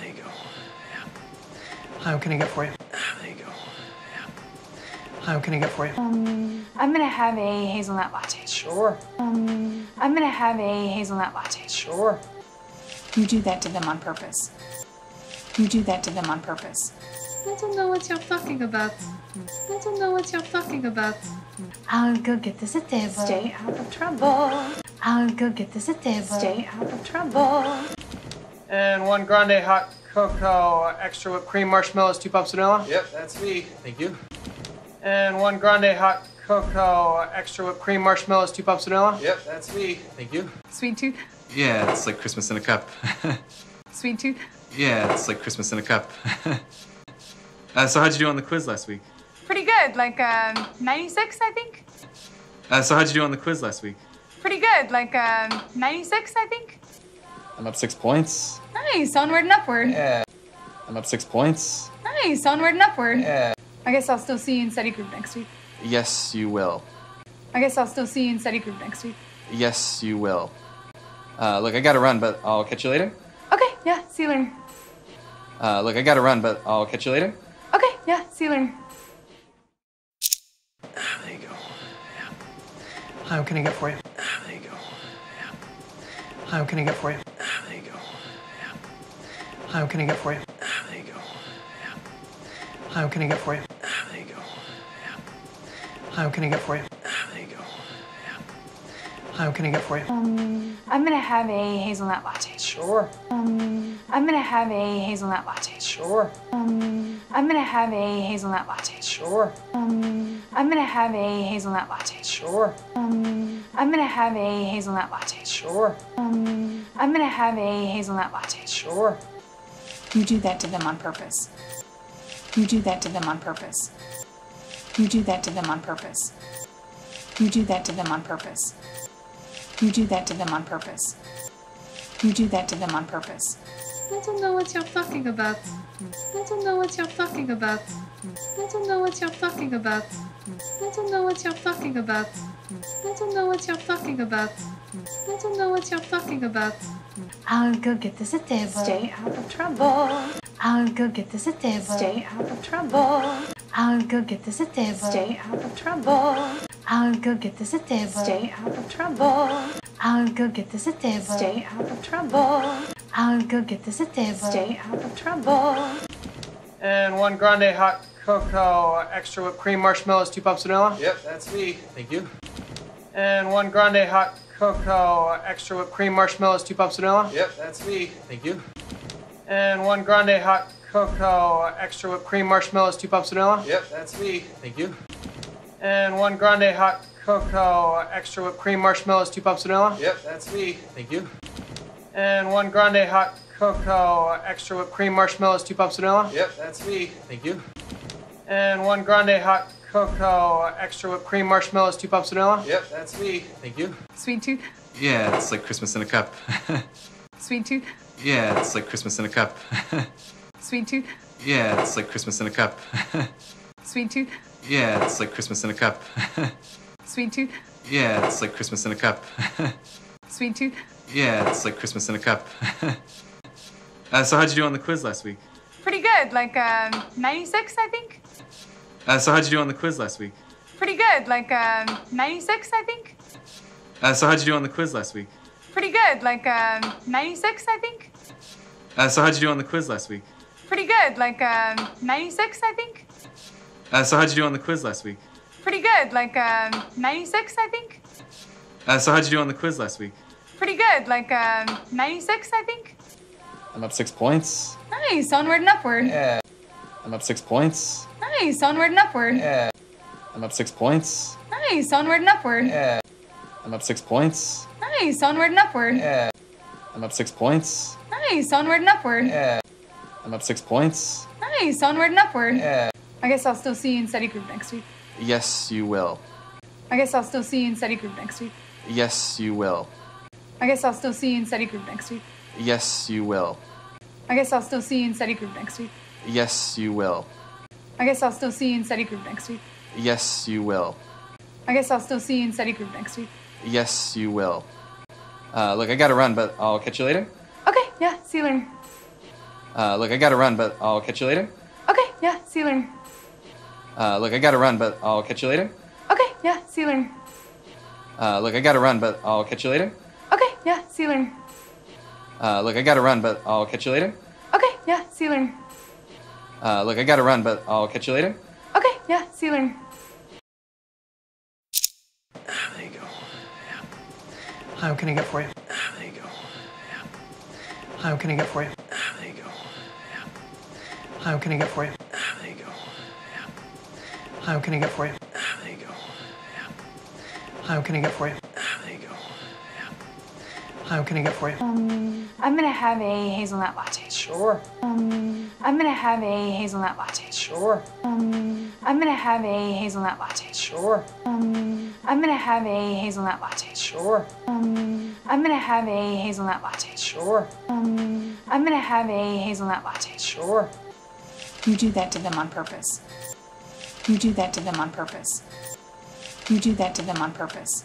There you go. Yeah. How can I get for you? There you go. Yeah. How can I get for you? I'm gonna have a hazelnut latte. Sure. I'm gonna have a hazelnut latte. Sure. You do that to them on purpose. You do that to them on purpose. I don't know what you're talking about. I don't know what you're talking about. I'll go get this a table. Stay out of trouble. I'll go get this a table. Stay out of trouble. And one grande hot cocoa, extra whipped cream, marshmallows, 2 pops vanilla. Yep, that's me. Thank you. And one grande hot cocoa, extra whipped cream, marshmallows, 2 pops vanilla. Yep, that's me. Thank you. Sweet tooth? Yeah, it's like Christmas in a cup. Sweet tooth? Yeah, it's like Christmas in a cup. So how'd you do on the quiz last week? Pretty good, like 96, I think. So how'd you do on the quiz last week? Pretty good, like 96, I think. I'm up 6 points. Nice, onward and upward. Yeah. I'm up 6 points. Nice, onward and upward. Yeah. I guess I'll still see you in study group next week. Yes, you will. I guess I'll still see you in study group next week. Yes, you will. Look, I gotta run, but I'll catch you later. Okay, yeah, see you later. Look, I gotta run, but I'll catch you later. Okay, yeah, see you later. There you go. Yeah. How can I get for you? There you go. Yeah. How can I get for you? There you go. Yeah. How can I get for you? There you go. Yeah. How can I get for you? There you go. Yeah. How can I get for you? There you go. Yeah. How can I get for you? I'm gonna have a hazelnut latte. Sure. I'm gonna have a hazelnut latte. Sure. I'm gonna have a hazelnut latte. Sure. I'm gonna have a hazelnut latte. Sure. I'm gonna have a hazelnut latte. Sure. I'm gonna have a hazelnut latte. Sure. You do that to them on purpose. You do that to them on purpose. You do that to them on purpose. You do that to them on purpose. You do that to them on purpose. You do that to them on purpose. I don't know what you're talking about. I don't know what you're talking about. I don't know what you're talking about. I don't know what you're talking about. I don't know what you're talking about. I don't know what you're talking about. I'll go get this a table. Stay out of trouble. I'll go get this a table. Stay out of trouble. I'll go get this a table. Stay out of trouble. I'll go get this a table. Stay out of trouble. I'll go get this a table. Stay out of trouble. I'll go get this a table. Stay out of trouble. And one grande hot cocoa, extra whipped cream, marshmallows, 2 pops vanilla. Yep, that's me. Thank you. And one grande hot cocoa, extra whipped cream, marshmallows, 2 pops vanilla. Yep, that's me. Thank you. And one grande hot cocoa, extra whipped cream, marshmallows, 2 pops vanilla. Yep, that's me. Thank you. And one grande hot cocoa, extra whipped cream, marshmallows, 2 pops vanilla. Yep, that's me. Thank you. And one grande hot cocoa, extra whipped cream, marshmallows, 2 pops vanilla. Yep, that's me. Thank you. And one grande hot cocoa, extra whipped cream, marshmallows, 2 pops vanilla. Yep, that's me. Thank you. Sweet tooth? Yeah, it's like Christmas in a cup. Sweet tooth? Yeah, it's like Christmas in a cup. Sweet tooth? Yeah, it's like Christmas in a cup. Sweet tooth? Yeah, it's like Christmas in a cup. Sweet tooth? Yeah, it's like Christmas in a cup. Sweet tooth? Yeah, it's like Christmas in a cup. So how'd you do on the quiz last week? Pretty good, like 96, I think. So how'd you do on the quiz last week? Pretty good, like 96, I think. So how'd you do on the quiz last week? Pretty good, like 96, I think. So how'd you do on the quiz last week? Pretty good, like 96, I think. So how'd you do on the quiz last week? Pretty good, like 96, I think. So how'd you do on the quiz last week? Pretty good, like 96, I think. I'm up 6 points. Nice, onward and upward. Yeah. I'm up 6 points. Nice, onward and upward. Yeah. I'm up 6 points. Nice, onward and upward. Yeah. I'm up 6 points. Nice, onward and upward. Yeah. I'm up 6 points. Nice, onward and upward. Yeah. I'm up 6 points. Nice, onward and upward. Yeah. I guess I'll still see you in study group next week. Yes, you will. I guess I'll still see you in study group next week. Yes, you will. I guess I'll still see you in study group next week. Yes, you will. I guess I'll still see you in study group next week. Yes, you will. I guess I'll still see you in study group next week. Yes, you will. I guess I'll still see you in study group next week. Yes, you will. Look, I gotta run, but I'll catch you later. Okay, yeah, see you later. Look, I gotta run, but I'll catch you later. Okay, yeah, see you later. Look, I gotta run, but I'll catch you later. Okay, yeah, see you later. Look, I gotta run, but I'll catch you later. Okay, yeah, see you later. Look, I gotta run, but I'll catch you later. Okay, yeah, see you later. Look, I gotta run, but I'll catch you later. Okay, yeah, see you later. There you go. Yeah. Hi, what can I get for you? There you go. Yeah. Hi, what can I get for you? There you go. Yeah. Hi, what can I get for you? There you go. Yeah. Hi, what can I get for you? There you go. Yeah. Hi, what can I get for you? There you go. Yeah. Hi, what can I get for you? I'm gonna have a hazelnut latte. Sure. I'm gonna have a hazelnut latte. Sure. I'm gonna have a hazelnut latte. Sure. I'm gonna have a hazelnut latte. Sure. I'm gonna have a hazelnut latte. Sure. I'm gonna have a hazelnut latte. Sure. You do that to them on purpose. You do that to them on purpose. You do that to them on purpose.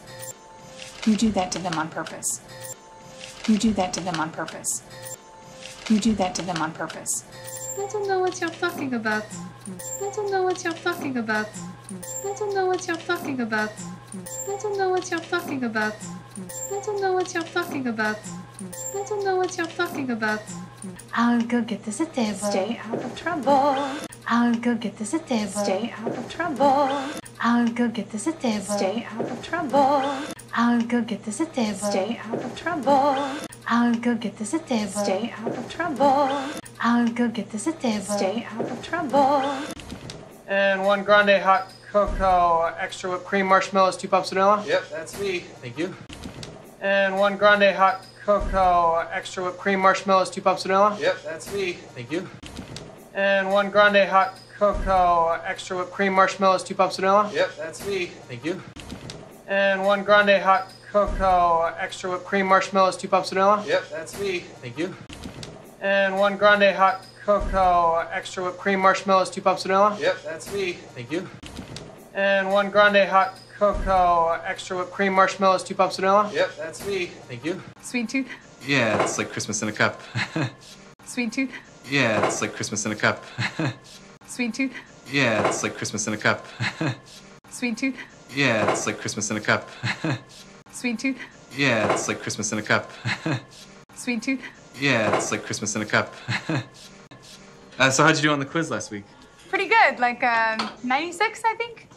You do that to them on purpose. You do that to them on purpose. You do that to them on purpose. I don't know what you're talking about. I don't know what you're talking about. I don't know what you're talking about. I don't know what you're talking about. I don't know what you're talking about. I don't know what you're talking about. I'll go get this a table. Stay out of trouble. I'll go get this a table. Stay out of trouble. I'll go get this a table. Stay out of trouble. I'll go get this a table. Stay out of trouble. I'll go get this a table. Stay out of trouble. I'll go get this a table. Stay out of trouble. And one grande hot cocoa, extra whipped cream, marshmallows, 2 pumps vanilla. Yep, that's me. Thank you. And one grande hot cocoa, extra whipped cream, marshmallows, 2 pumps vanilla. Yep, that's me. Thank you. And one grande hot cocoa, extra whipped cream, marshmallows, 2 pumps vanilla. Yep, that's me. Thank you. And one grande hot cocoa, extra whipped cream, marshmallows, 2 pumps vanilla. Yep, that's me. Thank you. And one grande hot cocoa, extra whipped cream, marshmallows, 2 pumps vanilla. Yep, that's me. Thank you. And one grande hot cocoa, extra whipped cream, marshmallows, 2 pumps vanilla. Yep, that's me. Thank you. Sweet tooth. Yeah, it's like Christmas in a cup. Sweet tooth. Yeah, it's like Christmas in a cup. Sweet tooth. Yeah, it's like Christmas in a cup. Sweet tooth. Yeah, it's like Christmas in a cup. Sweet tooth. Yeah, it's like Christmas in a cup. Sweet tooth. Yeah, it's like Christmas in a cup. So how'd you do on the quiz last week? Pretty good, like 96, I think.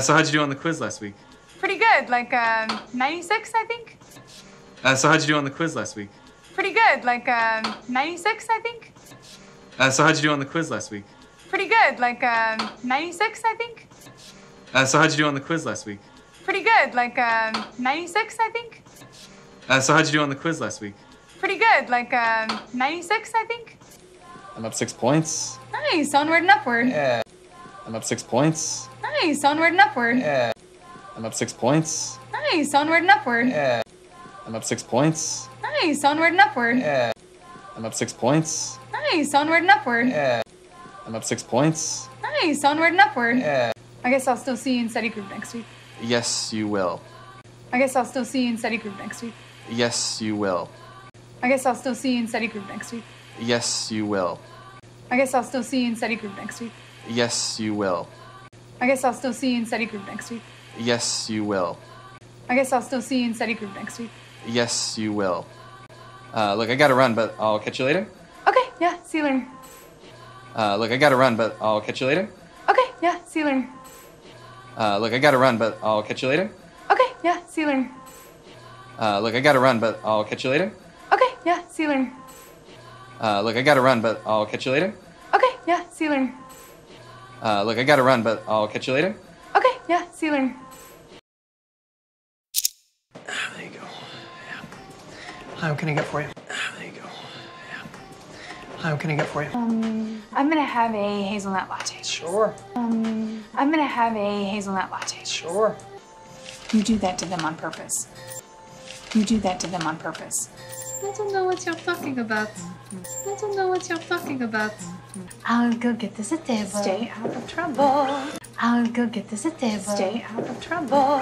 So how'd you do on the quiz last week? Pretty good, like 96, I think. So how'd you do on the quiz last week? Pretty good, like 96, I think. So how'd you do on the quiz last week? Pretty good, like 96, I think. So how'd you do on the quiz last week? Pretty good, like 96, I think. So how'd you do on the quiz last week? Pretty good, like 96, I think. I'm up 6 points. Nice, onward and upward. Yeah. I'm up 6 points. Nice, onward and upward. Yeah. I'm up 6 points. Nice, onward and upward. Yeah. I'm up 6 points. Nice, onward and upward. Yeah. I'm up 6 points. Nice, onward and upward. Yeah. I'm up 6 points. Nice, onward and upward. Yeah. I guess I'll still see you in study group next week. Yes, you will. I guess I'll still see you in study group next week. Yes, you will. I guess I'll still see you in study group next week. Yes, you will. I guess I'll still see you in study group next week. Yes, you will. I guess I'll still see you in study group next week. Yes, you will. I guess I'll still see you in study group next week. Yes, you will. Look, I gotta run, but I'll catch you later. Okay, yeah, see you later. Look, I gotta run, but I'll catch you later. Okay, yeah, see you later. Look, I gotta run, but I'll catch you later. Okay, yeah, see you later. Look, I gotta run, but I'll catch you later. Okay, yeah, see you later. Look, I gotta run, but I'll catch you later. Okay, yeah, see you later. Look, I gotta run, but I'll catch you later. Okay, yeah, see you later. There you go. Yeah. Hi, what can I get for you? There you go. Yeah. Hi, what can I get for you? I'm gonna have a hazelnut latte. Sure. I'm gonna have a hazelnut latte. Sure. You do that to them on purpose. You do that to them on purpose. I don't know what you're talking about. I don't know what you're talking about. I'll go get this a table. Stay out of trouble. I'll go get this a table. Stay out of trouble.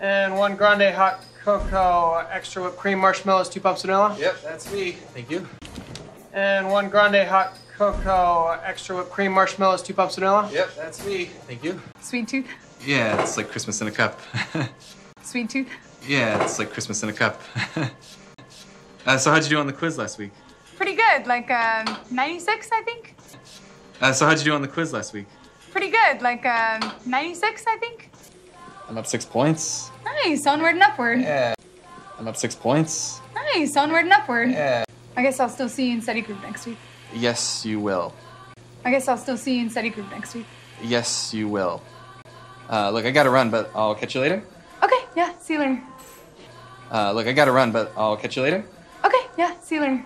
And one grande hot cocoa, extra whipped cream, marshmallows, 2 pumps vanilla. Yep, that's me. Thank you. and one grande hot cocoa, extra whipped cream, marshmallows, 2 pumps vanilla. Yep, that's me. Thank you. Sweet tooth? Yeah, it's like Christmas in a cup. Sweet tooth? Yeah, it's like Christmas in a cup. So how'd you do on the quiz last week? Pretty good, like 96, I think. So how'd you do on the quiz last week? Pretty good, like 96, I think. I'm up 6 points. Nice, onward and upward. Yeah. I'm up 6 points. Nice, onward and upward. Yeah. I guess I'll still see you in study group next week. Yes, you will. I guess I'll still see you in study group next week. Yes, you will. Look, I gotta run, but I'll catch you later. Okay, yeah, see you later. Look, I gotta run, but I'll catch you later. Okay, yeah, see you later.